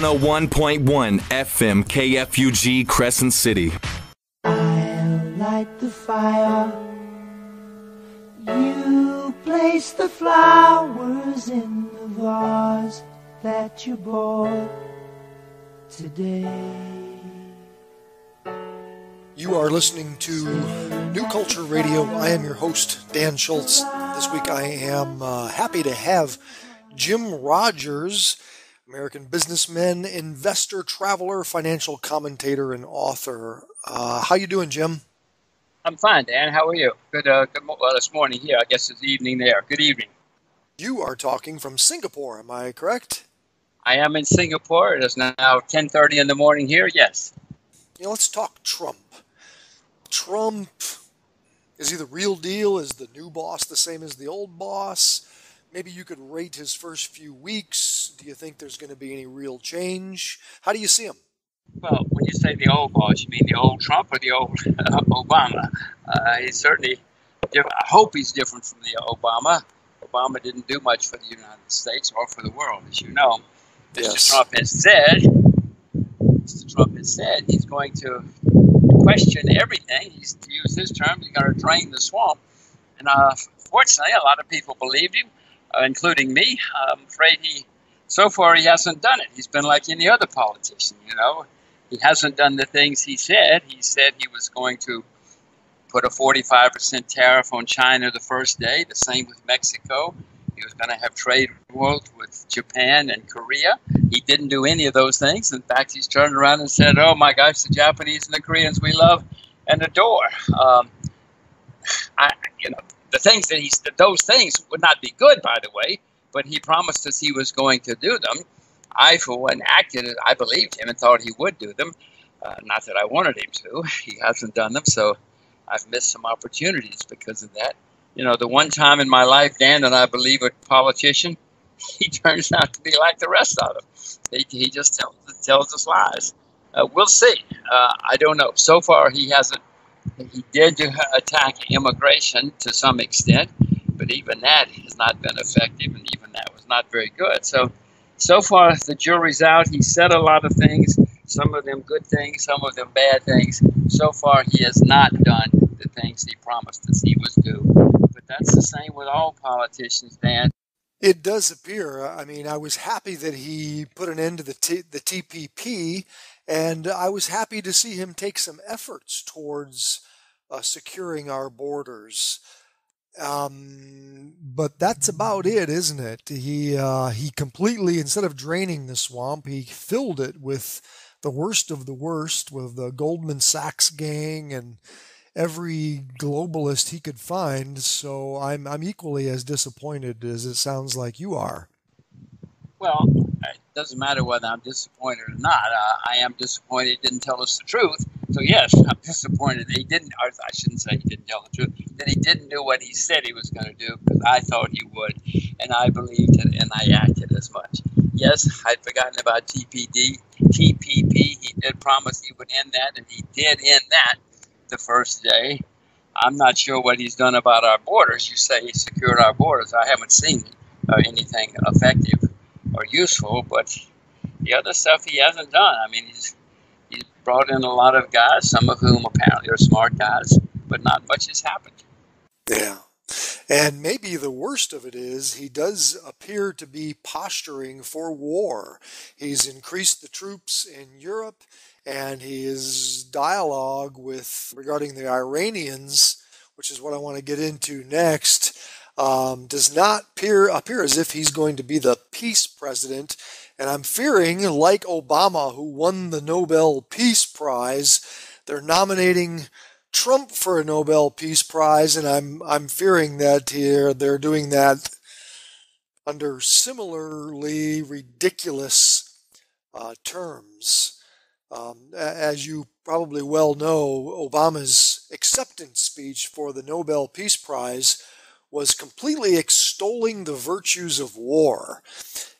101.1 FM KFUG Crescent City. I'll light the fire. You place the flowers in the vase that you bought today. You are listening to New Culture Radio. I am your host, Dan Schultz. This week I am happy to have Jim Rogers, American businessman, investor, traveler, financial commentator, and author. How you doing, Jim? I'm fine, Dan. How are you? Good. Well, it's morning here. I guess it's evening there. Good evening. You are talking from Singapore. Am I correct? I am in Singapore. It is now 10:30 in the morning here. Yes. You know, let's talk Trump. Trump, is he the real deal? Is the new boss the same as the old boss? Maybe you could rate his first few weeks. Do you think there's going to be any real change? How do you see him? Well, when you say the old boss, you mean the old Trump or the old Obama? He's certainly different. I hope he's different from the Obama. Obama didn't do much for the United States or for the world, as you know. Yes. Mr. Trump has said he's going to question everything. He's, to use his term, he's going to drain the swamp. And fortunately, a lot of people believed him, including me. I'm afraid so far he hasn't done it. He's been like any other politician, you know. He hasn't done the things he said. He said he was going to put a 45% tariff on China the first day, the same with Mexico. He was going to have trade wars with Japan and Korea. He didn't do any of those things. In fact, he's turned around and said, oh, my gosh, the Japanese and the Koreans we love and adore. Those things would not be good, by the way, but he promised us he was going to do them. I, for one, I believed him and thought he would do them. Not that I wanted him to. He hasn't done them, so I've missed some opportunities because of that. You know, the one time in my life, Dan, that I believe a politician, he turns out to be like the rest of them. He just tells us lies. We'll see. I don't know. So far, he hasn't. He did attack immigration to some extent, but even that has not been effective, and even that was not very good. So far, the jury's out. He said a lot of things, some of them good things, some of them bad things. So far, he has not done the things he promised us he was due. But that's the same with all politicians, Dan. It does appear. I mean, I was happy that he put an end to the TPP, and I was happy to see him take some efforts towards securing our borders. But that's about it, isn't it? He completely, instead of draining the swamp, he filled it with the worst of the worst, with the Goldman Sachs gang and every globalist he could find, so I'm equally as disappointed as it sounds like you are. Well, it doesn't matter whether I'm disappointed or not. I am disappointed he didn't tell us the truth. So yes, I'm disappointed that he didn't, or I shouldn't say he didn't tell the truth, that he didn't do what he said he was going to do, because I thought he would, and I believed it, and I acted as much. Yes, I'd forgotten about TPP. He did promise he would end that, and he did end that. The first day. I'm not sure what he's done about our borders. You say he secured our borders. I haven't seen anything effective or useful, but the other stuff he hasn't done. I mean, he's brought in a lot of guys, some of whom apparently are smart guys, but not much has happened. Yeah. And maybe the worst of it is he does appear to be posturing for war. He's increased the troops in Europe, and his dialogue regarding the Iranians, which is what I want to get into next, does not appear as if he's going to be the peace president. And I'm fearing, like Obama, who won the Nobel Peace Prize, they're nominating Trump for a Nobel Peace Prize, and I'm fearing that they're doing that under similarly ridiculous terms. As you probably well know, Obama's acceptance speech for the Nobel Peace Prize was completely extolling the virtues of war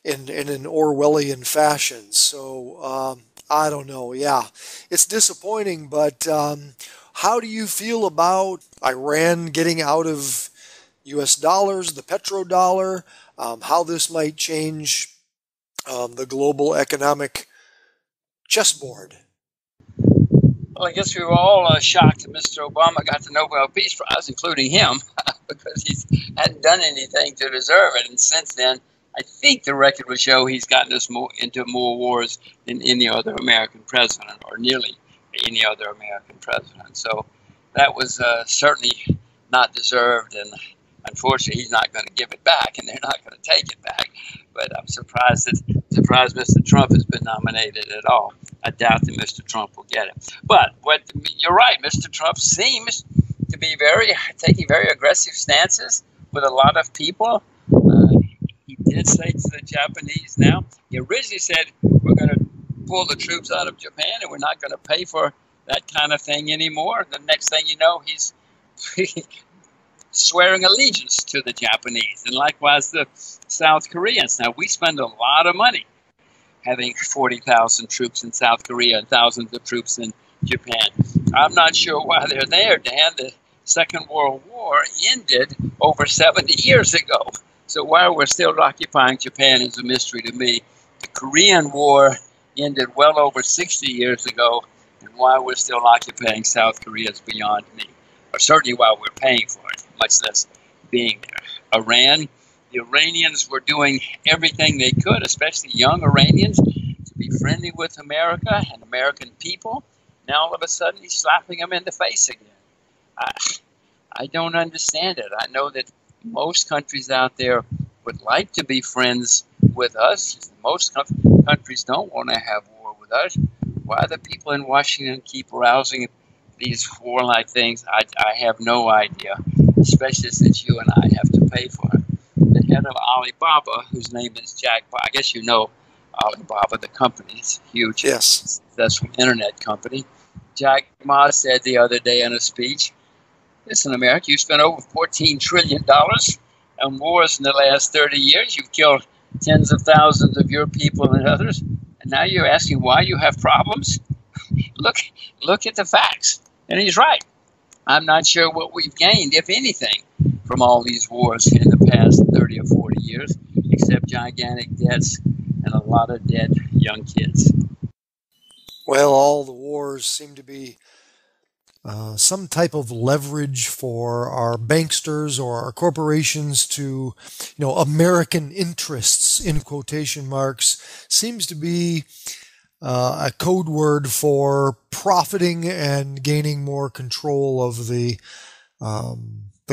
in an Orwellian fashion. So I don't know. Yeah, it's disappointing, but how do you feel about Iran getting out of U.S. dollars, the petrodollar, how this might change the global economic just bored? Well, I guess we were all shocked that Mr. Obama got the Nobel Peace Prize, including him, because he hadn't done anything to deserve it. And since then, I think the record would show he's gotten us into more wars than any other American president, or nearly any other American president. So that was certainly not deserved, and unfortunately he's not going to give it back, and they're not going to take it back. But I'm surprised Mr. Trump has been nominated at all. I doubt that Mr. Trump will get it. But you're right, Mr. Trump seems to be taking very aggressive stances with a lot of people. He did say to the Japanese now, he originally said, we're going to pull the troops out of Japan and we're not going to pay for that kind of thing anymore. The next thing you know, he's swearing allegiance to the Japanese, and likewise the South Koreans. Now, we spend a lot of money having 40,000 troops in South Korea and thousands of troops in Japan. I'm not sure why they're there, Dan. The Second World War ended over 70 years ago. So why we're still occupying Japan is a mystery to me. The Korean War ended well over 60 years ago, and why we're still occupying South Korea is beyond me, or certainly why we're paying for it, much less being there. Iran, the Iranians were doing everything they could, especially young Iranians, to be friendly with America and American people. Now all of a sudden he's slapping them in the face again. I don't understand it. I know that most countries out there would like to be friends with us. Most countries don't want to have war with us. Why the people in Washington keep rousing these warlike things, I have no idea, especially since you and I have to pay for it. The head of Alibaba, whose name is Jack Ma, I guess you know Alibaba, the company. It's a huge, yes, successful internet company. Jack Ma said the other day in a speech, listen, America, you spent over $14 trillion on wars in the last 30 years. You've killed tens of thousands of your people and others, and now you're asking why you have problems? Look at the facts. And he's right. I'm not sure what we've gained, if anything, from all these wars in the past 30 or 40 years, except gigantic debts and a lot of dead young kids. Well, all the wars seem to be some type of leverage for our banksters or our corporations to, American interests, in quotation marks, seems to be a code word for profiting and gaining more control of the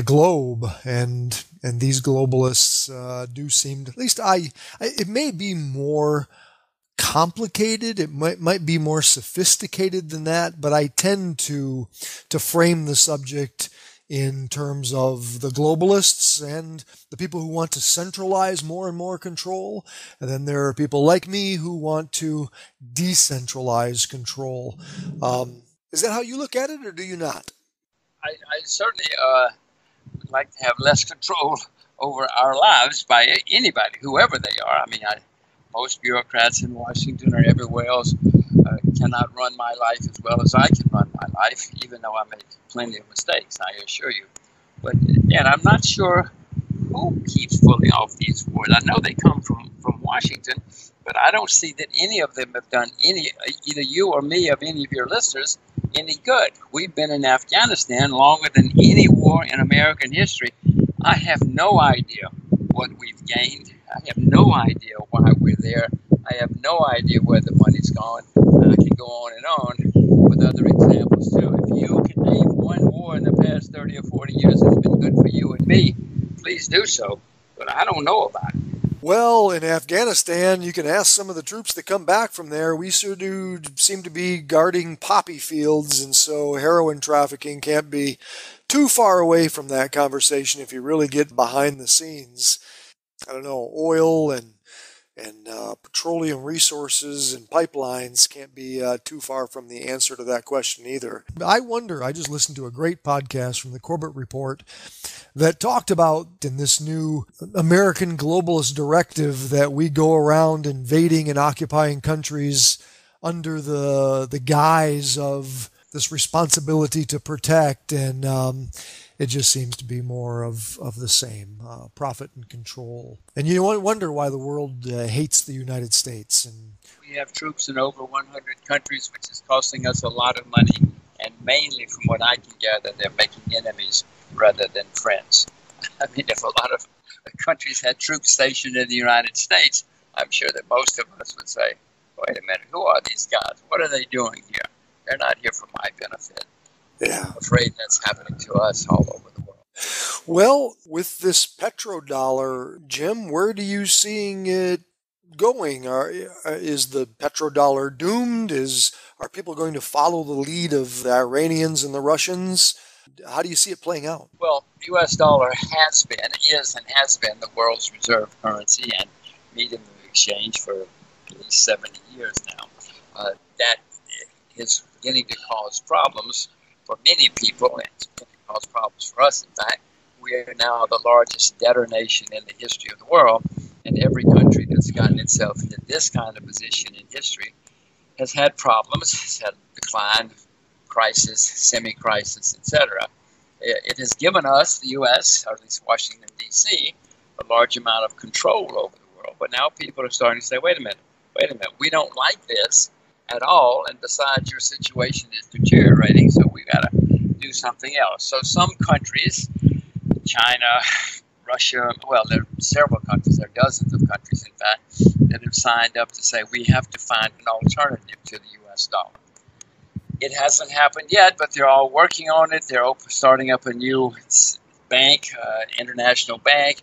globe, and these globalists do seem to, at least it may be more complicated, it might be more sophisticated than that, but I tend to frame the subject in terms of the globalists and the people who want to centralize more and more control. And then there are people like me who want to decentralize control. Is that how you look at it, or do you not? I certainly would like to have less control over our lives by anybody, whoever they are. I mean, most bureaucrats in Washington or everywhere else cannot run my life as well as I can run my life, even though I make plenty of mistakes, I assure you. But, and I'm not sure who keeps pulling off these wars. I know they come from Washington, but I don't see that any of them have done either you or me of any of your listeners, any good. We've been in Afghanistan longer than any war in American history. I have no idea what we've gained. I have no idea why we're there. I have no idea where the money's gone. I can go on and on with other examples too. If you can name one war in the past 30 or 40 years that's been good for you and me, please do so. But I don't know about it. Well, in Afghanistan, you can ask some of the troops that come back from there. We sure do seem to be guarding poppy fields, and so heroin trafficking can't be too far away from that conversation if you really get behind the scenes. I don't know, oil and petroleum resources and pipelines can't be too far from the answer to that question either. I wonder, I just listened to a great podcast from the Corbett Report that talked about in this new American globalist directive that we go around invading and occupying countries under the guise of this responsibility to protect, and it just seems to be more of the same, profit and control. And you wonder why the world hates the United States and We have troops in over 100 countries, which is costing us a lot of money. And mainly, from what I can gather, they're making enemies rather than friends. I mean, if a lot of countries had troops stationed in the United States, I'm sure that most of us would say, wait a minute, who are these guys? What are they doing here? They're not here for my benefit. Yeah. I'm afraid that's happening to us all over the world. Well, with this petrodollar, Jim, where do you seeing it going? Is the petrodollar doomed? Are people going to follow the lead of the Iranians and the Russians? How do you see it playing out? Well, the U.S. dollar has been the world's reserve currency and medium of exchange for at least 70 years now. That is beginning to cause problems for many people, and it's beginning to cause problems for us. In fact, we are now the largest debtor nation in the history of the world, and every country that's gotten itself into this kind of position in history has had problems, has had decline, crisis, semi-crisis, etc. It has given us, the U.S., or at least Washington, D.C., a large amount of control over the world. But now people are starting to say, wait a minute, we don't like this at all, and besides, your situation is deteriorating, so we've got to do something else. So some countries, China, Russia, well, there are several countries, there are dozens of countries, in fact, that have signed up to say we have to find an alternative to the U.S. dollar. It hasn't happened yet, but they're all working on it. They're starting up a new bank, international bank,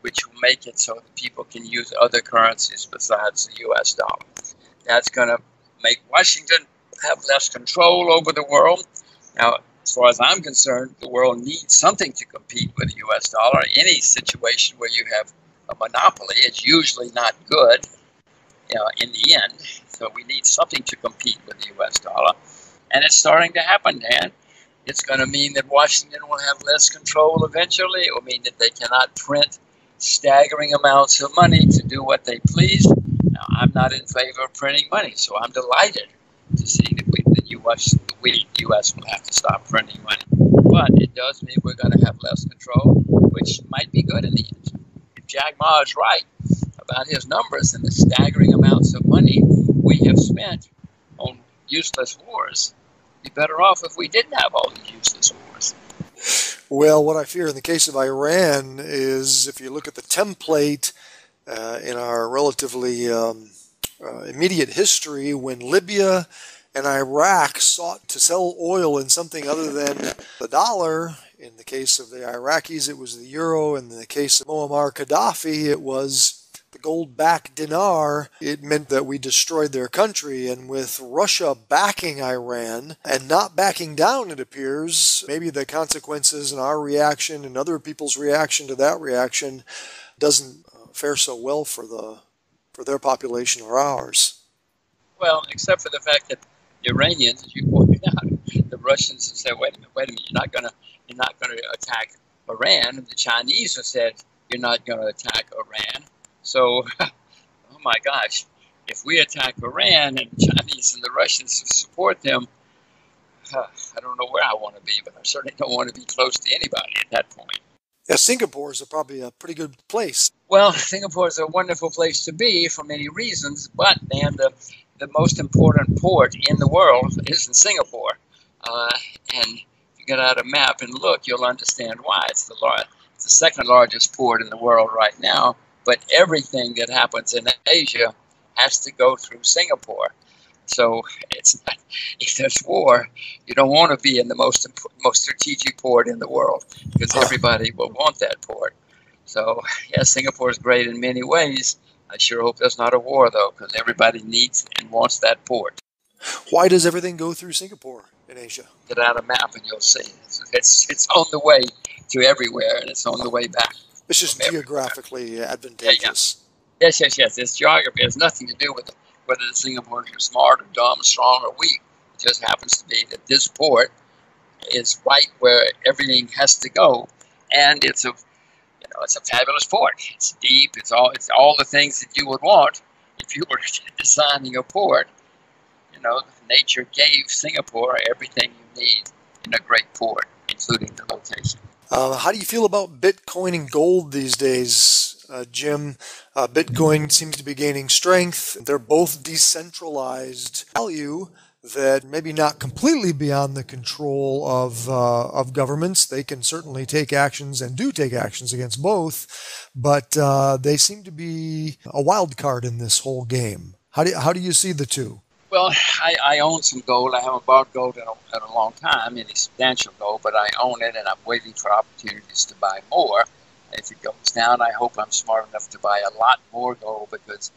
which will make it so that people can use other currencies besides the U.S. dollar. That's going to make Washington have less control over the world. Now, as far as I'm concerned, the world needs something to compete with the U.S. dollar. Any situation where you have a monopoly is usually not good in the end. So we need something to compete with the U.S. dollar. And it's starting to happen, Dan. It's going to mean that Washington will have less control eventually. It will mean that they cannot print staggering amounts of money to do what they please. Now, I'm not in favor of printing money, so I'm delighted to see that the U.S. will have to stop printing money. But it does mean we're going to have less control, which might be good in the end. If Jack Ma is right about his numbers and the staggering amounts of money we have spent on useless wars, it'd be better off if we didn't have all these useless wars. Well, what I fear in the case of Iran is if you look at the template in our relatively immediate history, when Libya and Iraq sought to sell oil in something other than the dollar. In the case of the Iraqis, it was the euro. In the case of Muammar Gaddafi, it was the gold-backed dinar. It meant that we destroyed their country. And with Russia backing Iran and not backing down, it appears, maybe the consequences and our reaction and other people's reaction to that reaction doesn't fare so well for their population or ours. Well, except for the fact that Iranians, as you pointed out, the Russians have said, wait a minute, you're not going to attack Iran. And the Chinese have said, you're not going to attack Iran. So, oh my gosh, if we attack Iran and the Chinese and the Russians support them, I don't know where I want to be, but I certainly don't want to be close to anybody at that point. Yeah, Singapore is probably a pretty good place. Well, Singapore is a wonderful place to be for many reasons, but and the most important port in the world is in Singapore. And if you get out a map and look, you'll understand why. It's the second largest port in the world right now, but everything that happens in Asia has to go through Singapore. So it's not, if there's war, you don't want to be in the most strategic port in the world because everybody will want that port. So, yes, Singapore is great in many ways. I sure hope there's not a war, though, because everybody needs and wants that port. Why does everything go through Singapore in Asia? Get out a map and you'll see. It's on the way to everywhere, and it's on the way back. It's just geographically advantageous. Yeah. Yes. It's geography. It has nothing to do with whether the Singaporeans are smart or dumb, strong or weak. It just happens to be that this port is right where everything has to go, and it's a fabulous port. It's deep. It's all the things that you would want if you were designing a port. Nature gave Singapore everything you need in a great port, including the location. How do you feel about Bitcoin and gold these days? Jim. Bitcoin seems to be gaining strength. They're both decentralized value that maybe not completely beyond the control of governments. They can certainly take actions and do take actions against both, but they seem to be a wild card in this whole game. How do you see the two? Well, I own some gold. I haven't bought gold in a long time, any substantial gold, but I own it, and I'm waiting for opportunities to buy more. If it goes down, I hope I'm smart enough to buy a lot more gold, because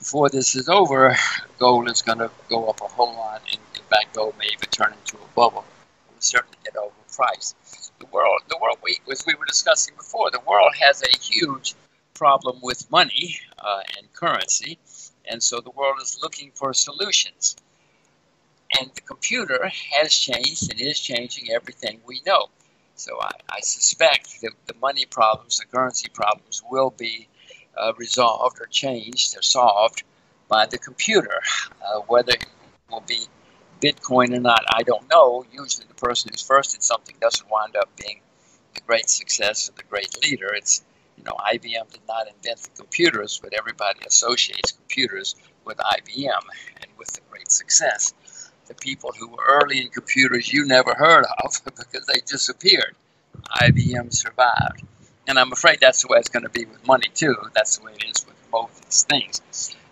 before this is over, gold is going to go up a whole lot, and in fact, gold may even turn into a bubble. It will certainly get overpriced. The world, as we were discussing before, the world has a huge problem with money and currency, and so the world is looking for solutions. And the computer has changed and is changing everything we know. So I suspect that the money problems, the currency problems, will be resolved or changed or solved by the computer. Whether it will be Bitcoin or not, I don't know. Usually the person who's first at something doesn't wind up being the great success or the great leader. It's, you know, IBM did not invent the computers, but everybody associates computers with IBM and with the great success. The people who were early in computers you never heard of because they disappeared. IBM survived. And I'm afraid that's the way it's going to be with money, too. That's the way it is with both these things.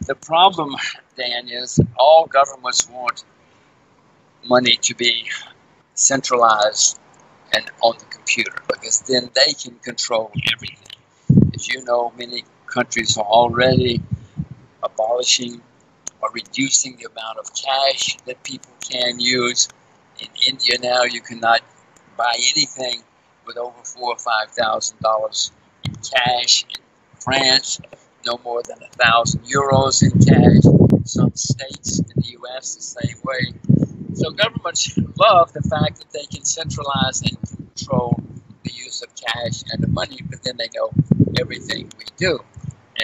The problem, Dan, is all governments want money to be centralized and on the computer because then they can control everything. As you know, many countries are already abolishing or reducing the amount of cash that people can use. In India now, you cannot buy anything with over $4,000 or $5,000 in cash. In France, no more than €1,000 in cash. Some states in the U.S. the same way. So governments love the fact that they can centralize and control the use of cash and the money, but then they know everything we do.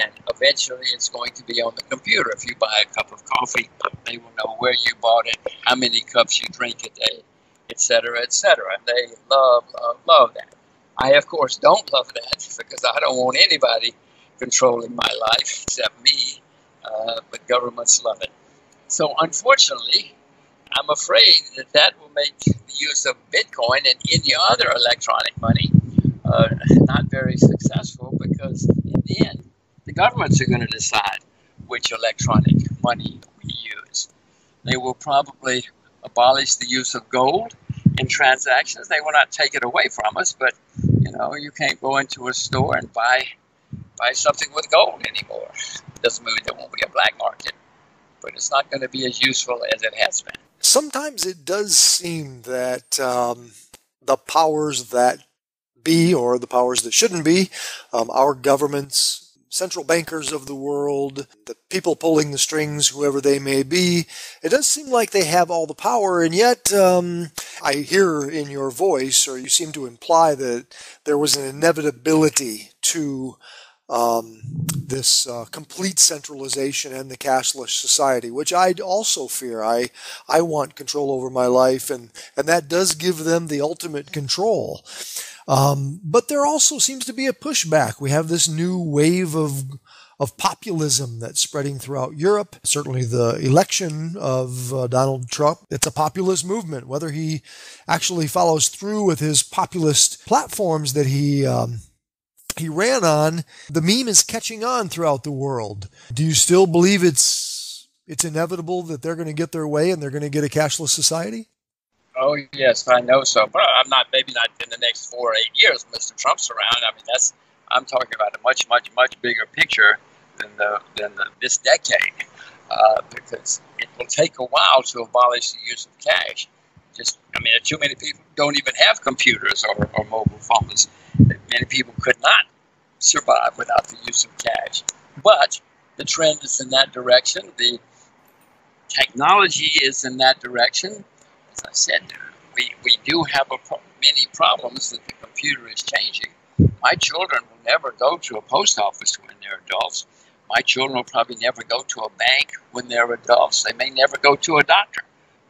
And eventually it's going to be on the computer. If you buy a cup of coffee, they will know where you bought it, how many cups you drink a day, etc., etc. And they love, love, love that. I, of course, don't love that because I don't want anybody controlling my life except me, but governments love it. So unfortunately, I'm afraid that that will make the use of Bitcoin and any other electronic money not very successful, because in the end, the governments are going to decide which electronic money we use. They will probably abolish the use of gold in transactions. They will not take it away from us, but you know, you can't go into a store and buy something with gold anymore. It doesn't mean there won't be a black market, but it's not going to be as useful as it has been. Sometimes it does seem that the powers that be, or the powers that shouldn't be, our governments, central bankers of the world, the people pulling the strings, whoever they may be, it does seem like they have all the power, and yet I hear in your voice, or you seem to imply, that there was an inevitability to this complete centralization and the cashless society, which I'd also fear. I want control over my life, and that does give them the ultimate control. But there also seems to be a pushback. We have this new wave of populism that's spreading throughout Europe. Certainly the election of Donald Trump, it's a populist movement. Whether he actually follows through with his populist platforms that he ran on, the meme is catching on throughout the world. Do you still believe it's inevitable that they're going to get their way and they're going to get a cashless society? Oh, yes, I know so. But I'm not, maybe not in the next 4 or 8 years, Mr. Trump's around. I mean, that's, I'm talking about a much, much, much bigger picture than this decade, because it will take a while to abolish the use of cash. Just, I mean, too many people don't even have computers or mobile phones. Many people could not survive without the use of cash. But the trend is in that direction. The technology is in that direction. As I said, we do have many problems that the computer is changing. My children will never go to a post office when they're adults. My children will probably never go to a bank when they're adults. They may never go to a doctor,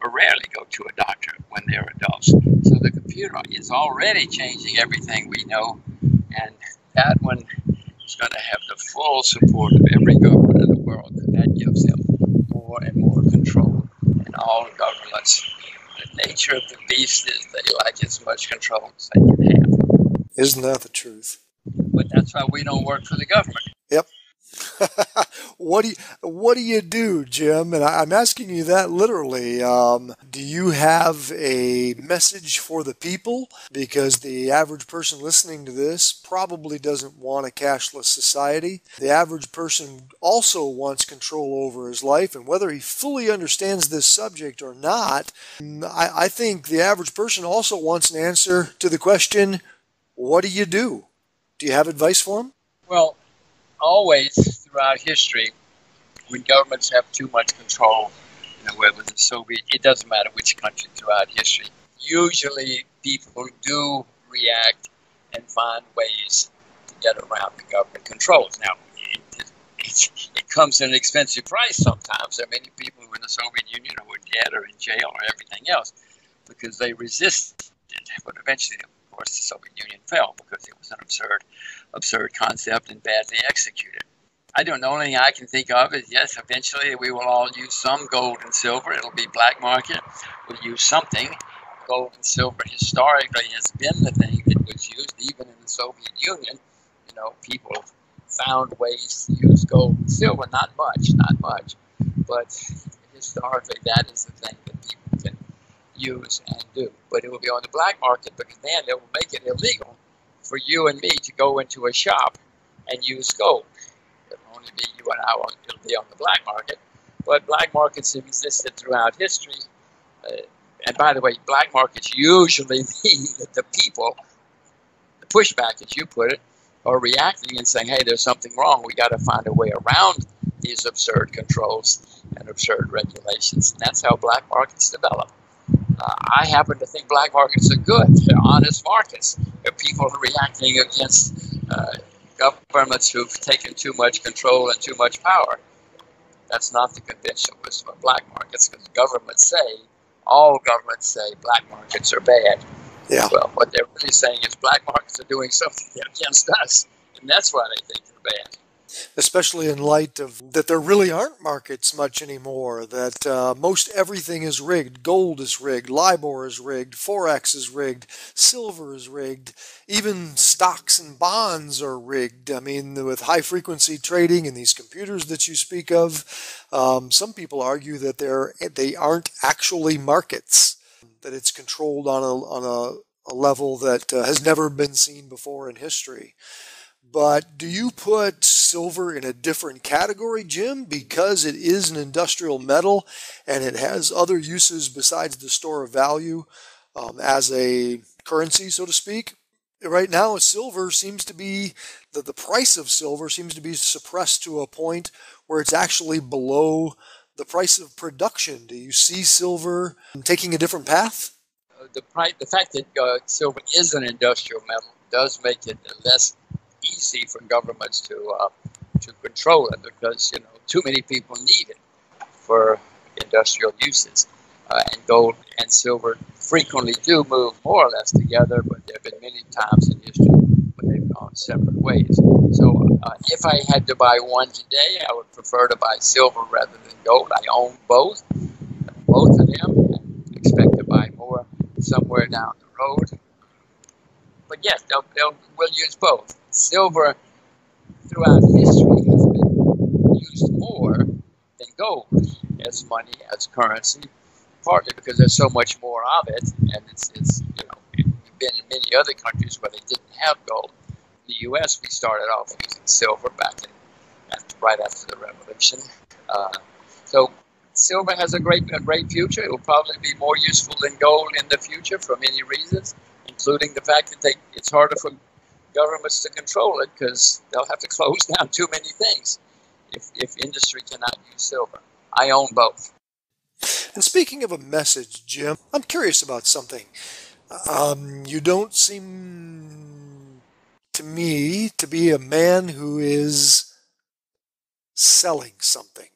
or rarely go to a doctor when they're adults. So the computer is already changing everything we know, and that one is going to have the full support of every government in the world. That gives them more and more control. And all governments, the nature of the beast is they like as much control as they can have. Isn't that the truth? But that's why we don't work for the government. Yep. What do you do, Jim? And I'm asking you that literally. Do you have a message for the people? Because the average person listening to this probably doesn't want a cashless society. The average person also wants control over his life, and whether he fully understands this subject or not, I think the average person also wants an answer to the question, what do you do? Do you have advice for him? Well, always throughout history, when governments have too much control, whether the Soviet, it doesn't matter which country throughout history, usually people do react and find ways to get around the government controls. Now, it comes at an expensive price sometimes. There are many people who in the Soviet Union who were dead or in jail or everything else because they resisted, but eventually, of course, the Soviet Union fell because it was an absurd concept and badly executed. I don't know, anything I can think of is, yes, eventually we will all use some gold and silver. It'll be black market. We'll use something. Gold and silver historically has been the thing that was used even in the Soviet Union. People found ways to use gold and silver. Not much. But historically, that is the thing that people can use and do. But it will be on the black market because then it will make it illegal for you and me to go into a shop and use gold. It'll only be you and I, it'll be on the black market. But black markets have existed throughout history. And by the way, black markets usually mean that the people, the pushback as you put it, are reacting and saying, hey, there's something wrong. We got to find a way around these absurd controls and absurd regulations. And that's how black markets develop. I happen to think black markets are good. They're honest markets. They're people reacting against governments who've taken too much control and too much power. That's not the conventional wisdom of black markets, because all governments say black markets are bad. Yeah. Well, what they're really saying is black markets are doing something against us, and that's why they think they're bad. Especially in light of that there really aren't markets much anymore, that most everything is rigged. Gold is rigged, LIBOR is rigged, Forex is rigged, silver is rigged, even stocks and bonds are rigged. I mean, with high-frequency trading and these computers that you speak of, some people argue that they aren't actually markets, that it's controlled on a level that has never been seen before in history. But do you put silver in a different category, Jim, because it is an industrial metal and it has other uses besides the store of value as a currency, so to speak? Right now, silver seems to be, the price of silver seems to be suppressed to a point where it's actually below the price of production. Do you see silver taking a different path? The fact that silver is an industrial metal does make it less easy for governments to control it, because too many people need it for industrial uses, and gold and silver frequently do move more or less together, but there have been many times in history when they've gone separate ways. So if I had to buy one today, I would prefer to buy silver rather than gold. I own both of them, and expect to buy more somewhere down the road. But yes, we'll use both. Silver throughout history has been used more than gold as money, as currency, partly because there's so much more of it, and you've been in many other countries where they didn't have gold. In the U.S., we started off using silver right after the Revolution. So silver has a great future. It will probably be more useful than gold in the future for many reasons, including the fact that it's harder for governments to control it because they'll have to close down too many things if industry cannot use silver. I own both. And speaking of a message, Jim, I'm curious about something. You don't seem to me to be a man who is selling something.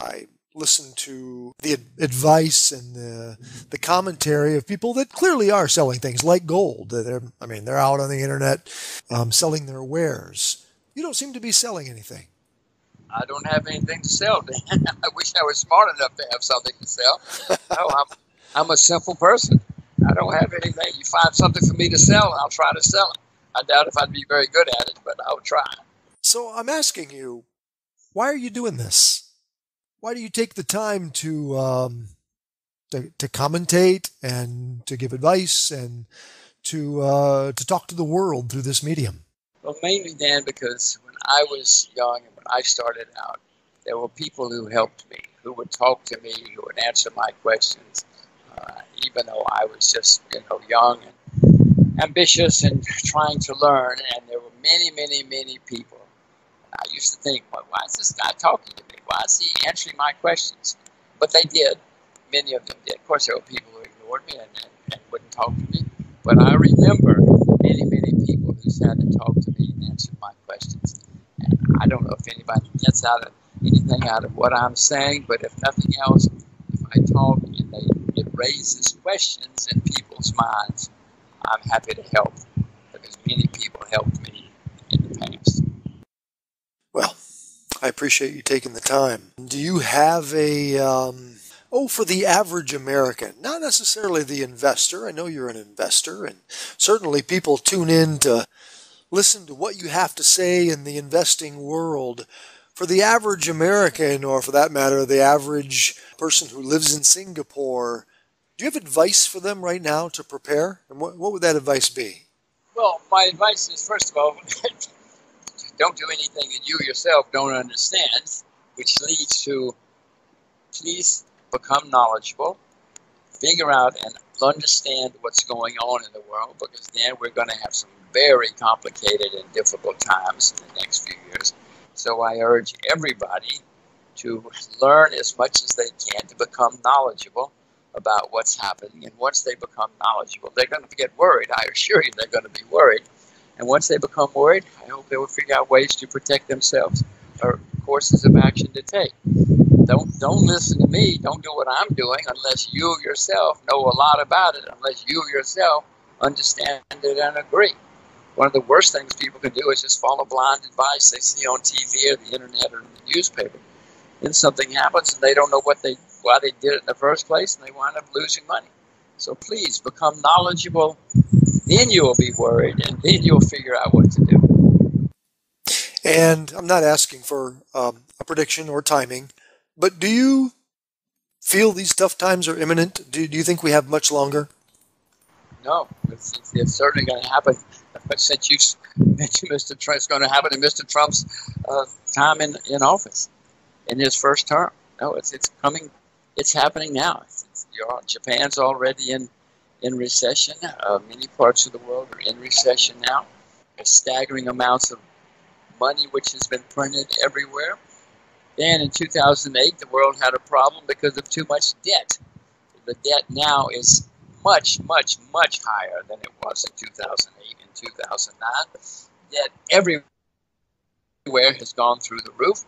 I listen to the advice and the commentary of people that clearly are selling things like gold. They're out on the internet selling their wares. You don't seem to be selling anything. I don't have anything to sell, Dan. I wish I was smart enough to have something to sell. No, I'm a simple person. I don't have anything. You find something for me to sell, I'll try to sell it. I doubt if I'd be very good at it, but I'll try. So I'm asking you, why are you doing this? Why do you take the time to commentate and to give advice and to talk to the world through this medium? Well, mainly, Dan, because when I was young and when I started out, there were people who helped me, who would talk to me, who would answer my questions, even though I was just, young and ambitious and trying to learn. And there were many, many, many people. And I used to think, well, why is this guy talking to me? Why is he answering my questions? But they did. Many of them did. Of course, there were people who ignored me and wouldn't talk to me. But I remember many, many people who sat and talked to me and answered my questions. And I don't know if anybody gets out of anything out of what I'm saying, but if nothing else, if I talk and it raises questions in people's minds, I'm happy to help, because many people helped me in the past. Well, I appreciate you taking the time. Do you have a... for the average American, not necessarily the investor. I know you're an investor, and certainly people tune in to listen to what you have to say in the investing world. For the average American, or for that matter, the average person who lives in Singapore, do you have advice for them right now to prepare? And what would that advice be? Well, my advice is, first of all, don't do anything that you yourself don't understand, which leads to, please, become knowledgeable, figure out and understand what's going on in the world, because then we're going to have some very complicated and difficult times in the next few years. So I urge everybody to learn as much as they can to become knowledgeable about what's happening. And once they become knowledgeable, they're going to get worried. I assure you they're going to be worried. And once they become worried, I hope they will figure out ways to protect themselves or courses of action to take. Don't listen to me. Don't do what I'm doing unless you yourself know a lot about it, unless you yourself understand it and agree. One of the worst things people can do is just follow blind advice they see on TV or the internet or the newspaper. Then something happens and they don't know why they did it in the first place, and they wind up losing money. So please become knowledgeable. Then you will be worried, and then you'll figure out what to do. And I'm not asking for a prediction or timing. But do you feel these tough times are imminent? Do you think we have much longer? No, it's certainly going to happen. Since you mentioned Mr. Trump, it's going to happen in Mr. Trump's time in office, in his first term. No, it's coming. It's happening now. Japan's already in recession. Many parts of the world are in recession now. There's staggering amounts of money which has been printed everywhere. Then in 2008, the world had a problem because of too much debt. The debt now is much, much, much higher than it was in 2008 and 2009. Debt everywhere has gone through the roof.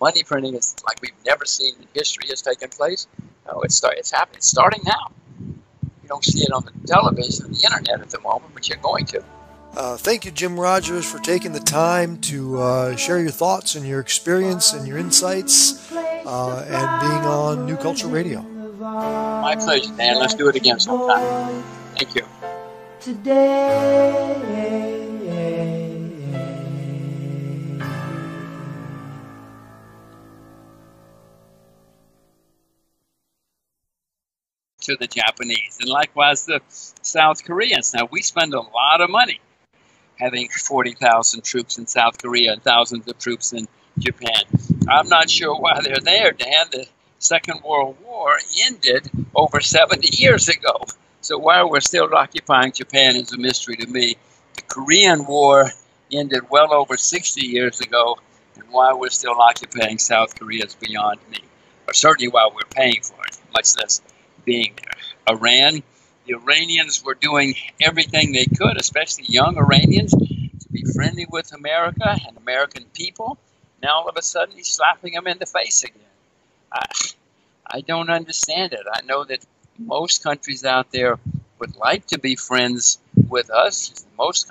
Money printing is like we've never seen in history has taken place. Oh, it's happening. It's starting now. You don't see it on the television and the internet at the moment, but you're going to. Thank you, Jim Rogers, for taking the time to share your thoughts and your experience and your insights and being on New Culture Radio. My pleasure, Dan. Let's do it again sometime. Thank you. Today to the Japanese, and likewise the South Koreans. Now, we spend a lot of money having 40,000 troops in South Korea and thousands of troops in Japan. I'm not sure why they're there, Dan. The Second World War ended over 70 years ago. So why we're still occupying Japan is a mystery to me. The Korean War ended well over 60 years ago, and why we're still occupying South Korea is beyond me, or certainly why we're paying for it, much less being there. Iran, the Iranians were doing everything they could, especially young Iranians, to be friendly with America and American people. Now all of a sudden he's slapping them in the face again. I don't understand it. I know that most countries out there would like to be friends with us. Most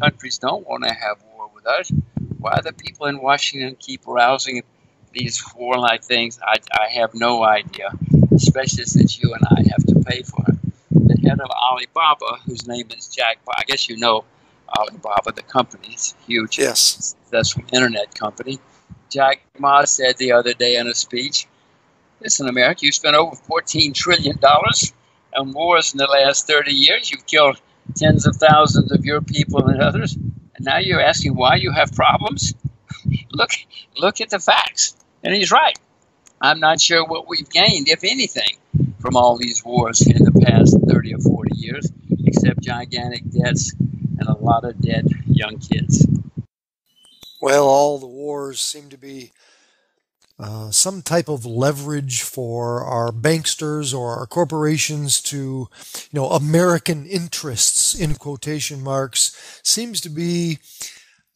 countries don't want to have war with us. Why the people in Washington keep rousing these warlike things, I have no idea, especially since you and I have to pay for it. The head of Alibaba, whose name is Jack Ma, I guess you know Alibaba, the company. It's a huge, yes, successful internet company. Jack Ma said the other day in a speech, listen, America, you spent over $14 trillion on wars in the last 30 years. You've killed tens of thousands of your people and others. And now you're asking why you have problems? Look at the facts. And he's right. I'm not sure what we've gained, if anything, from all these wars in the past 30 or 40 years, except gigantic debts and a lot of dead young kids. Well, all the wars seem to be some type of leverage for our banksters or our corporations to, you know, American interests, in quotation marks, seems to be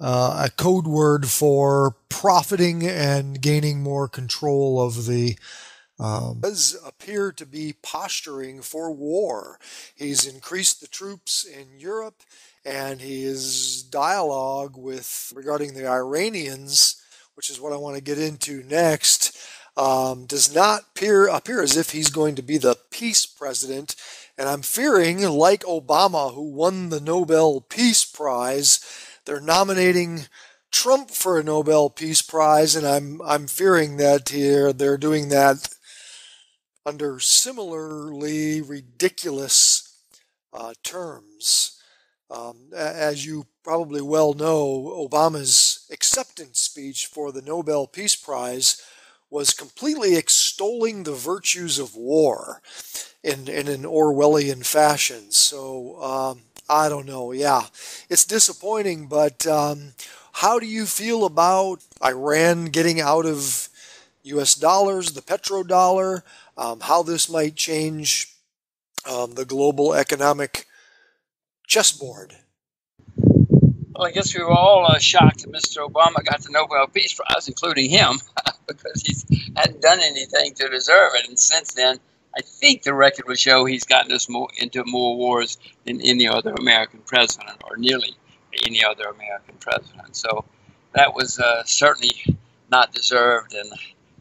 a code word for profiting and gaining more control of the, does appear to be posturing for war. He's increased the troops in Europe, and his dialogue with regarding the Iranians, which is what I want to get into next, does not appear as if he's going to be the peace president. And I'm fearing, like Obama, who won the Nobel Peace Prize, they're nominating Trump for a Nobel Peace Prize, and I'm fearing that here they're doing that under similarly ridiculous terms. As you probably well know, Obama's acceptance speech for the Nobel Peace Prize was completely extolling the virtues of war in an Orwellian fashion. So I don't know. Yeah, it's disappointing, but how do you feel about Iran getting out of U.S. dollars, the petrodollar, how this might change the global economic chessboard? Well, I guess we were all shocked that Mr. Obama got the Nobel Peace Prize, including him, because he hadn't done anything to deserve it. And since then, I think the record would show he's gotten us more, into more wars than any other American president, or nearly any other American president. So that was certainly not deserved, and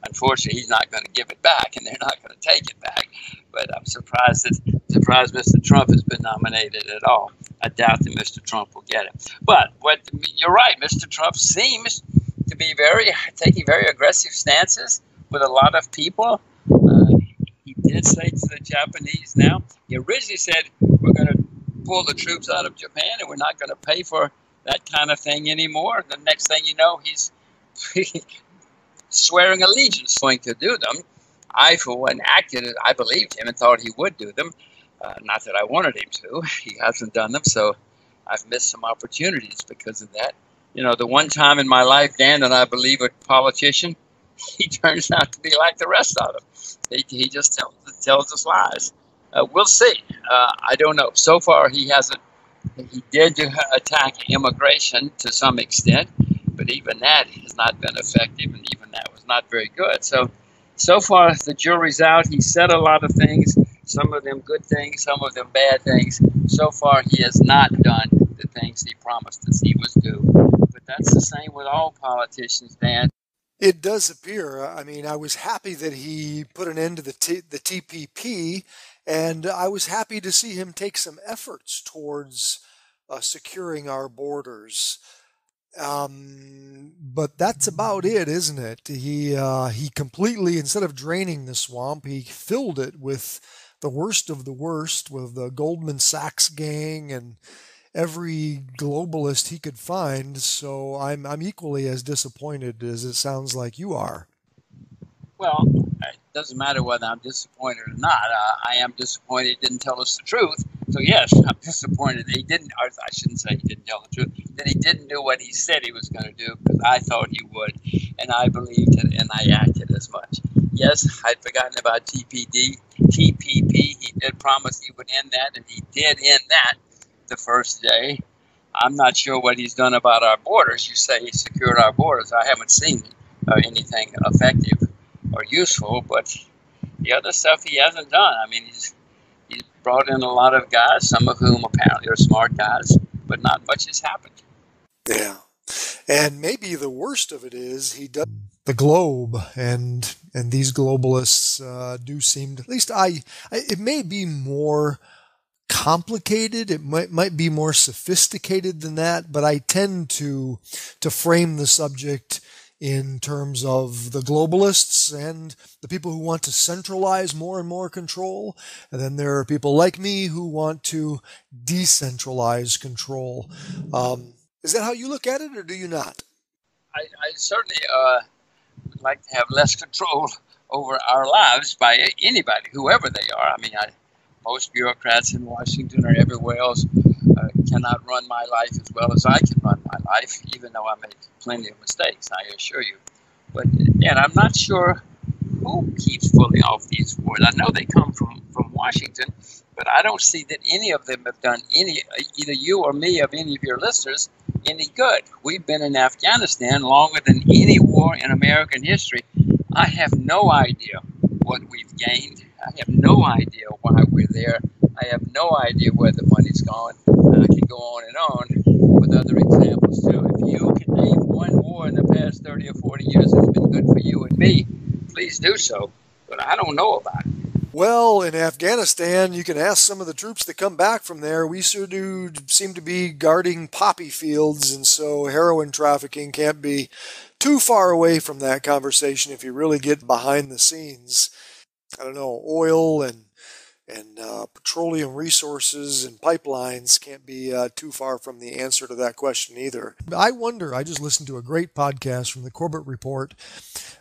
unfortunately, he's not going to give it back, and they're not going to take it back. But I'm surprised Mr. Trump has been nominated at all. I doubt that Mr. Trump will get it. But you're right, Mr. Trump seems to be taking very aggressive stances with a lot of people. He did say to the Japanese now, he originally said, we're going to pull the troops out of Japan, and we're not going to pay for that kind of thing anymore. The next thing you know, he's swearing allegiance to do them. I, for one, I believed him and thought he would do them. Not that I wanted him to. He hasn't done them, so I've missed some opportunities because of that. You know, the one time in my life, Dan, that I believe a politician, he turns out to be like the rest of them. He just tells us lies. We'll see. I don't know. So far, he hasn't. He did attack immigration to some extent, but even that has not been effective, and even that was not very good. So far, the jury's out. He said a lot of things, some of them good things, some of them bad things. So far, he has not done the things he promised us he was due. But that's the same with all politicians, Dan. It does appear. I mean, I was happy that he put an end to the TPP, and I was happy to see him take some efforts towards securing our borders. But that's about it, isn't it? He completely, instead of draining the swamp, he filled it with the worst of the worst, with the Goldman Sachs gang and every globalist he could find. So I'm equally as disappointed as it sounds like you are. Well, it doesn't matter whether I'm disappointed or not. I am disappointed he didn't tell us the truth. So, yes, I'm disappointed that he didn't, or I shouldn't say he didn't tell the truth, that he didn't do what he said he was going to do, because I thought he would, and I believed it, and I acted as much. Yes, I'd forgotten about TPP. He did promise he would end that, and he did end that the first day. I'm not sure what he's done about our borders. You say he secured our borders. I haven't seen anything effective or useful, but the other stuff he hasn't done. I mean, he's brought in a lot of guys, some of whom apparently are smart guys, but not much has happened. Yeah, And maybe the worst of it is he does the globe, and these globalists do seem to, at least it may be more complicated, it might be more sophisticated than that, but I tend to frame the subject in terms of the globalists and the people who want to centralize more and more control. And then there are people like me who want to decentralize control. Is that how you look at it, or do you not? I certainly would like to have less control over our lives by anybody, whoever they are. I mean, most bureaucrats in Washington or everywhere else cannot run my life as well as I can run my life, even though I make plenty of mistakes, I assure you. But, and I'm not sure who keeps pulling off these wars. I know they come from Washington, but I don't see that any of them have done either you or me of any of your listeners, any good. We've been in Afghanistan longer than any war in American history. I have no idea what we've gained. I have no idea why we're there. I have no idea where the money's gone. I can go on and on with other examples too. If you can name one war in the past 30 or 40 years that's been good for you and me, please do so. But I don't know about it. Well, in Afghanistan, you can ask some of the troops that come back from there. We sure do seem to be guarding poppy fields, and so heroin trafficking can't be too far away from that conversation if you really get behind the scenes. I don't know, oil and petroleum resources and pipelines can't be too far from the answer to that question either. I wonder, I just listened to a great podcast from the Corbett Report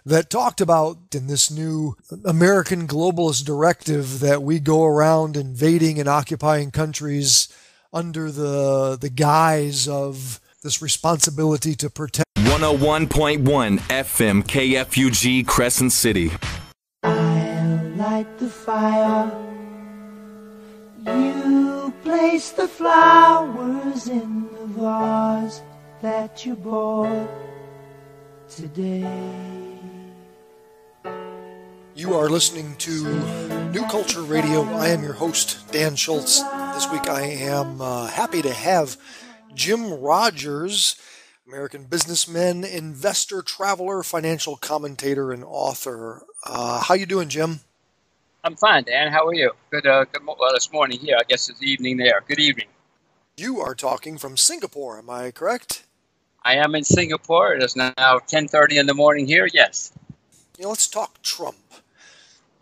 that talked about in this new American globalist directive that we go around invading and occupying countries under the guise of this responsibility to protect. 101.1 FM KFUG Crescent City. I'll light the fire. You place the flowers in the vase that you bought today. You are listening to New Culture Radio. I am your host, Dan Schultz. This week I am happy to have Jim Rogers, American businessman, investor, traveler, financial commentator, and author. How you doing, Jim? I'm fine, Dan. How are you? Good, this morning here. I guess it's evening there. Good evening. You are talking from Singapore, am I correct? I am in Singapore. It is now 10:30 in the morning here, yes. You know, let's talk Trump.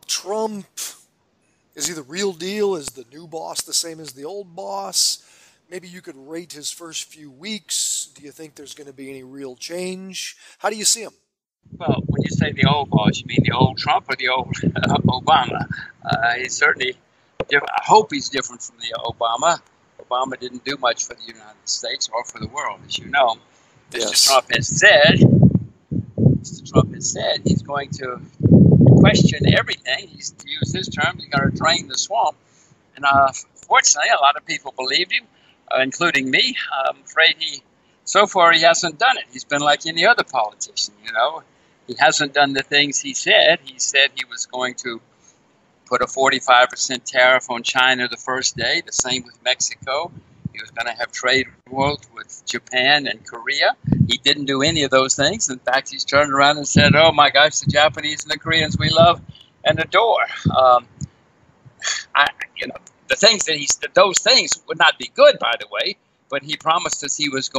Trump, is he the real deal? Is the new boss the same as the old boss? Maybe you could rate his first few weeks. Do you think there's going to be any real change? How do you see him? Well, when you say the old boss, you mean the old Trump or the old Obama? He's certainly different. I hope he's different from the Obama. Obama didn't do much for the United States or for the world, as you know. Yes. Mr. Trump has said he's going to question everything. He's, to use his term, he's going to drain the swamp. And fortunately, a lot of people believed him, including me. I'm afraid so far, he hasn't done it. He's been like any other politician, you know. He hasn't done the things he said. He said he was going to put a 45% tariff on China the first day, the same with Mexico. He was going to have trade wars with Japan and Korea. He didn't do any of those things. In fact, he's turned around and said, oh, my gosh, the Japanese and the Koreans we love and adore. Those things would not be good, by the way, but he promised us he was going